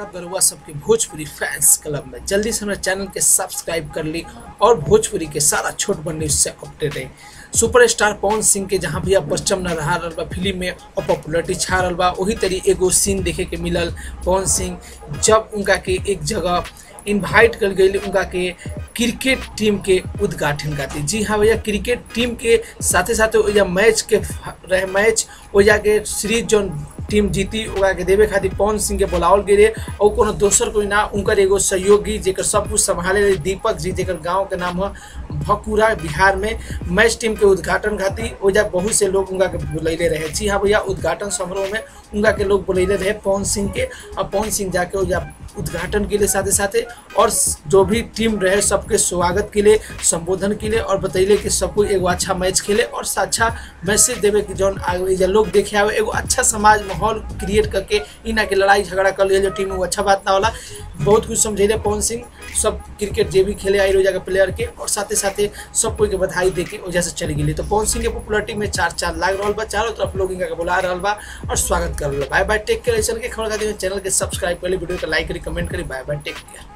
स्वागत बरुआ सबके Bhojpuri fans club में। जल्दी से हमारे चैनल के सब्सक्राइब कर ली और भोजपुरी के सारा छोट बन न्यूज से अपडेट रहे। सुपरस्टार पवन सिंह के जहाँ भी आप परचम न रहा बा फिल्म में और पॉपुलरिटी छा रहा बा, वही तरी एगो सीन देखे के मिलल। पवन सिंह जब उनका के एक जगह इन्वाइट कर गई उनका के क्रिकेट टीम के उद्घाटन करती। जी हाँ भैया, क्रिकेट टीम के साथे साथे मैच वजह के सीरीज जो टीम जीती ओकरा के देवे खातिर पवन सिंह के बोलावल गए रहे और कोनो दोसर कोई ना, उनकर एगो सहयोगी जेकर सब कुछ संभाले रहे दीपक जी, जेकर गांव के नाम है भकुरा बिहार में। मैच टीम के उद्घाटन खातिर ओजा बहुत से लोग उनका के बुलैले रहे। जी हाँ भैया, उद्घाटन समारोह में उनका के लोग बुलैले रहे पवन सिंह के और पवन सिंह जाके ओजा उद्घाटन के लिए साथे साथे और जो भी टीम रहे सबके स्वागत के लिए, संबोधन के लिए और बतैले कि सबको एगो अच्छा मैच खेले और अच्छा मैसेज देवे कि जौन आगे लोग देखे आवे, एगो अच्छा समाज माहौल क्रिएट करके इना के लड़ाई झगड़ा कर लिया जो टीम वो अच्छा बात ना होला। बहुत कुछ समझेले पवन सिंह सब क्रिकेट जे भी खेले आई रोजा के प्लेयर के और साथे साथे सब कोई के बधाई देके वजह से चली गई। तो पवन सिंह की पॉपुलरिटी में 4-4 लाख रहा बा, चारों तरफ लोग इनका बुला रहा बा और स्वागत कर रहा। Bye bye, take care. ऐसा के खबर खातिर चैनल के सब्सक्राइब कर ली, वीडियो को लाइक करी, कमेंट करी। Bye bye, take care.